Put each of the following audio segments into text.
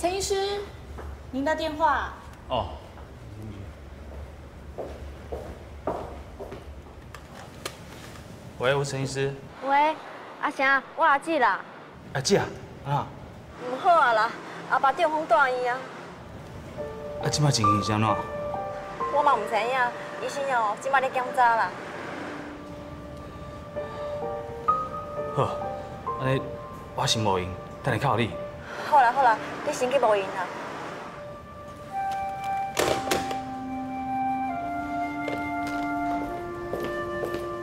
陈医师，您的电话。哦。喂，陈医师。喂，阿翔，我阿姊啦。阿姊啊，啊。唔好啊啦，阿爸中风住院啊。啊，即摆情形是安怎？我嘛唔知影，医生哦，即摆咧检查啦。好，安尼我先无闲，等下靠你。 好啦好啦，你先去无闲啦。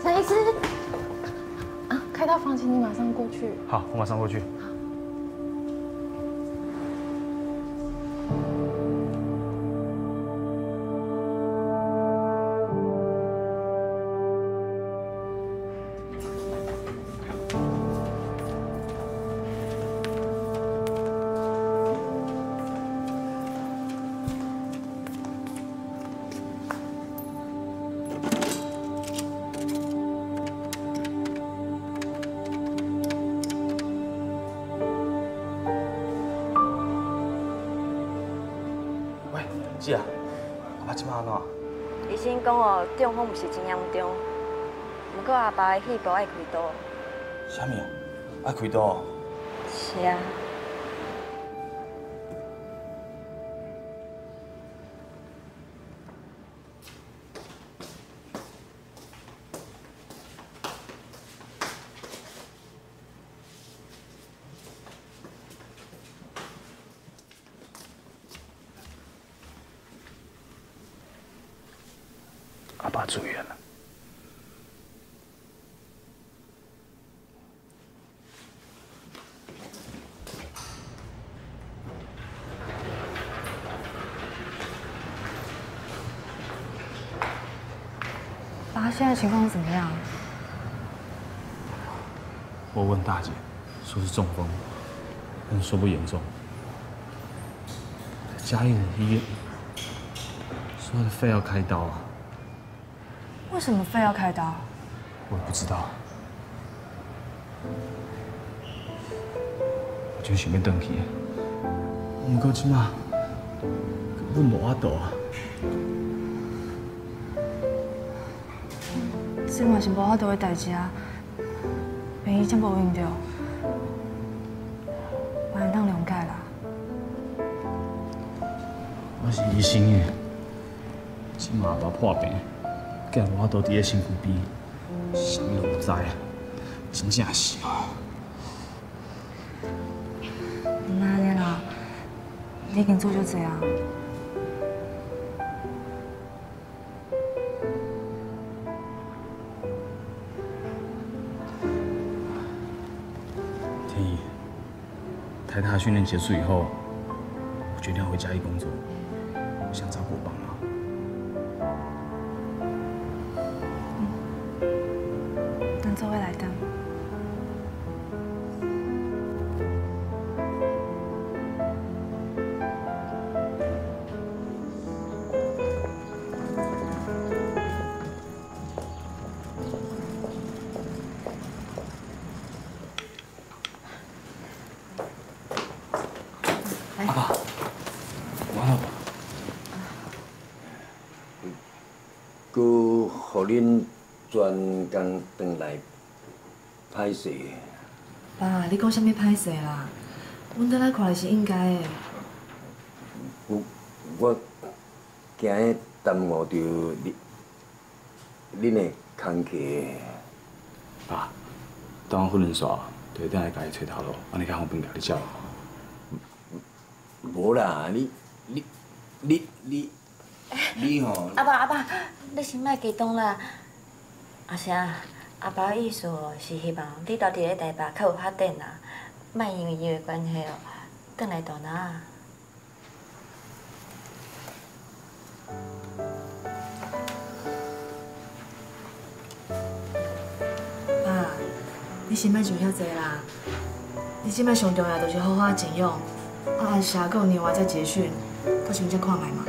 陈医师，啊，开到房间，你马上过去。好，我马上过去。好。是啊，阿爸即摆安怎？医生讲哦，中风唔是真严重，不过阿爸的肺部爱开刀。啥物啊？爱开刀？是啊。阿爸住院了。爸现在情况怎么样？我问大姐，说是中风，但说不严重。在嘉义的医院，说是非要开刀啊。 为什么非要开刀？我也不知道，我就想要回去，不过现在根本无法度啊！这嘛是无法度的代志啊，病医真无用着，我会当谅解啦。我是医生耶，即嘛把破病。 今日我都伫个身躯边，啥物都不知啊，真正是啊。唔安尼啦，你已经做就这样。天意，台大训练结束以后，我决定要回嘉义工作，我想找我爸妈。 做未来的。阿爸，完了。佮互恁。 专工回来，歹势。爸，你讲啥物歹势啦？阮倒来看是应该的。我今日耽误着恁的工课。爸，等我训练煞，就等下家己找头路，安尼较方便家己照顾。无啦，你吼。阿爸，你先莫激动啦。 阿啥，阿爸意思是希望你到伫咧台北较有发展啦，莫因为伊个关系哦，转来大拿。爸，你先莫想遐济啦，你即摆上重要就是好好静养，啊阿啥够年华再结训，我想再看卖嘛。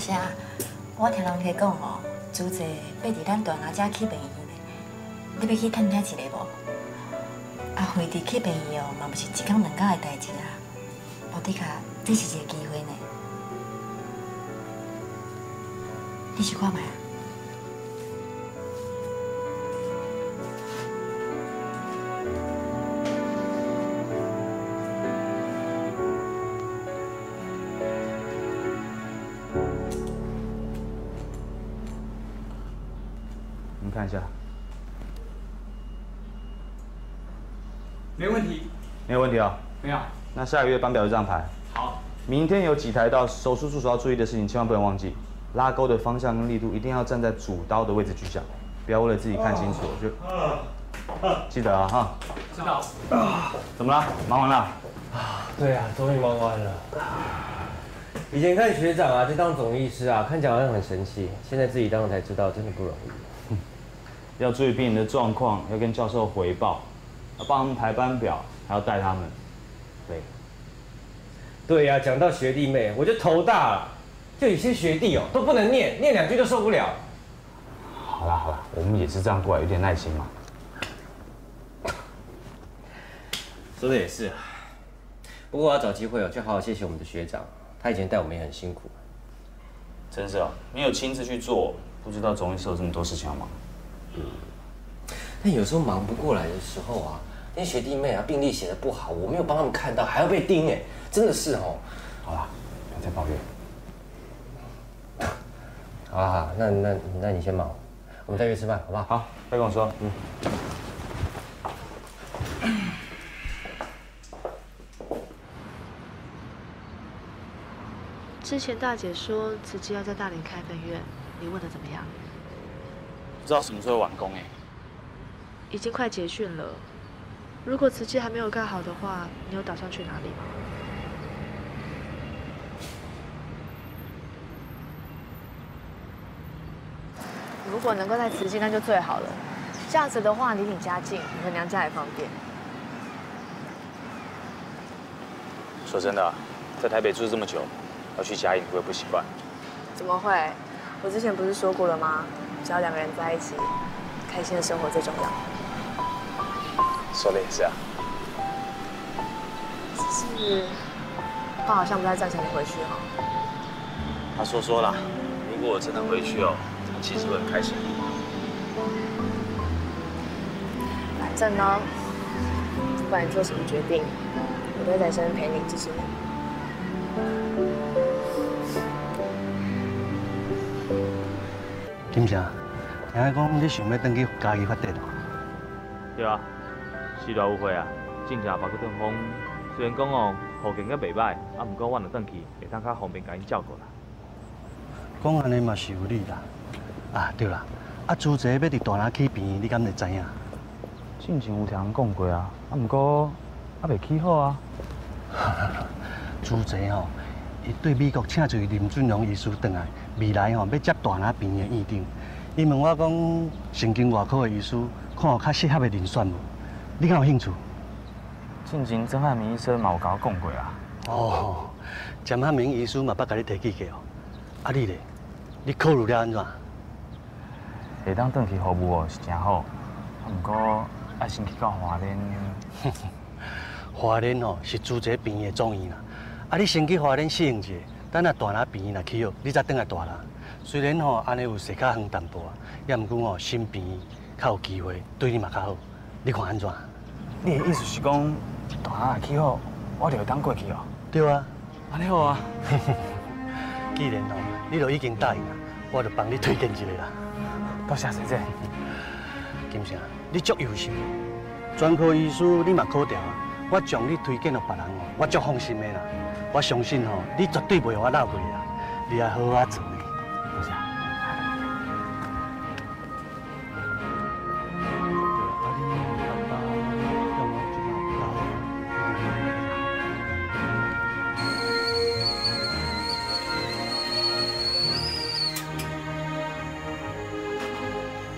声，我听人去讲哦，主席要伫咱大阿姐去病院的，你要去探听一下无？啊，飞弟去病院哦，嘛不是一天两天的代志啊。无底卡，这是一个机会呢。你去看卖啊。 看一下，没问题，没有问题啊、哦，没有。那下个月班表就这样排。好，明天有几台到手术助手要注意的事情，千万不能忘记。拉钩的方向跟力度一定要站在主刀的位置去想，不要为了自己看清楚就。记得啊哈。知道。怎么了？忙完了？啊，对啊，终于忙完了。以前看学长啊，就当总医师啊，看起来好像很神奇，现在自己当了才知道，真的不容易。 要注意病人的状况，要跟教授回报，要帮他们排班表，还要带他们。对。对呀、啊，讲到学弟妹，我就头大了。就有些学弟哦，都不能念，念两句就受不了。好啦好啦，我们也是这样过来，有点耐心嘛。说的也是，不过我要找机会哦，就好好谢谢我们的学长，他以前带我们也很辛苦。真是哦，没有亲自去做，不知道总医师有这么多事情要忙。 嗯，但有时候忙不过来的时候啊，那些学弟妹啊，病历写的不好，我没有帮他们看到，还要被盯哎，真的是哦。好啦，不要再抱怨。好啦好啦，那你先忙，我们再约吃饭，好不好？好，再跟我说。嗯。之前大姐说慈济要在大连开分院，你问的怎么样？ 不知道什么时候完工哎，已经快结训了。如果慈济还没有盖好的话，你有打算去哪里吗？如果能够在慈济，那就最好了。这样子的话，离你家近，你回娘家也方便。说真的、啊，在台北住这么久，要去嘉义，你会不习惯？怎么会？我之前不是说过了吗？ 只要两个人在一起，开心的生活最重要。说的也是啊。只是爸好像不太赞成你回去哦。他说啦，如果我真的回去哦，他其实会很开心。反正呢，不管你做什么决定，我都会在身边陪你，支持你。 金城，听讲你想要回去家己发展哦？对啊，是大有会啊，正常包括顿风。虽然讲哦，户型阁袂歹，啊，不过我若转去，会当较方便甲因照顾啦。讲安尼嘛是有理啦。啊，对啦，啊，主席要伫大拿起病，你敢会知影？之前有听人讲过啊，啊，不过啊袂起好啊。主席吼，伊对美国请一位林俊荣医师转来。 未来吼要接大拿病的院长，伊问我讲神经外科的医师，看有较适合的人选无？你敢有兴趣？进前曾汉明医生嘛有甲我讲过啊。哦，曾汉明医师嘛捌甲你提起过哦。啊你咧？你考虑了安怎？会当转去服务哦是真好，不过爱先去到华联。华联哦是主治病的总院啦，啊你先去华联适应者。 等下大拿病院若起哦，你再转来大拿。虽然吼安尼有时较远淡薄啊，也毋过吼新病院较有机会，对你嘛较好。你看安怎？你的意思是讲大拿若起好，我就会当过去哦？对啊，安尼好啊。既然哦，你都已经答应啦，我就帮你推荐一个啦。多谢先生。金城，你足优秀，专科医师你嘛考掉啊，我将你推荐给别人哦，我足放心的啦。 我相信吼，你绝对袂让我落去啊！你也好好做呢，多谢。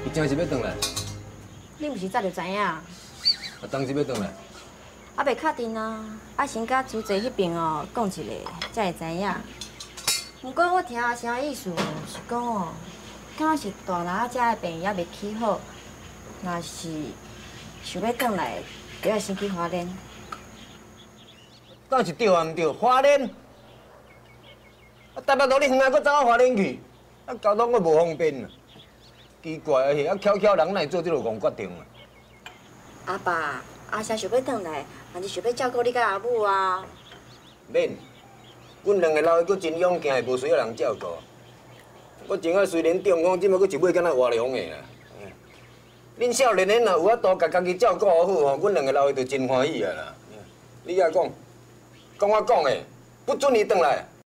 伊真是要转来？你毋是早就知影？啊，当时要转来。 还袂确定啊，啊先甲主席迄边哦讲一下，才会知影。毋过我听阿声意思是讲哦，敢若是大人仔的病也袂起好，若是想要转来，就要先去花莲。到是对啊，毋对？花莲，啊，台北路你远啊，搁走到花莲去，啊，交通阁无方便啊。奇怪啊，是啊，巧巧人来做即落戆决定啊。阿爸，阿声想要转来，还是想要照顾你甲阿母啊？免。 阮两个老的，佫真勇健，也无需要人照顾。我前下虽然中风，即摆佫一尾敢若活咧红个啦。恁少年的若有法度家己照顾好吼，阮两个老的就真欢喜啊啦。你也讲，我讲的，不准你转来。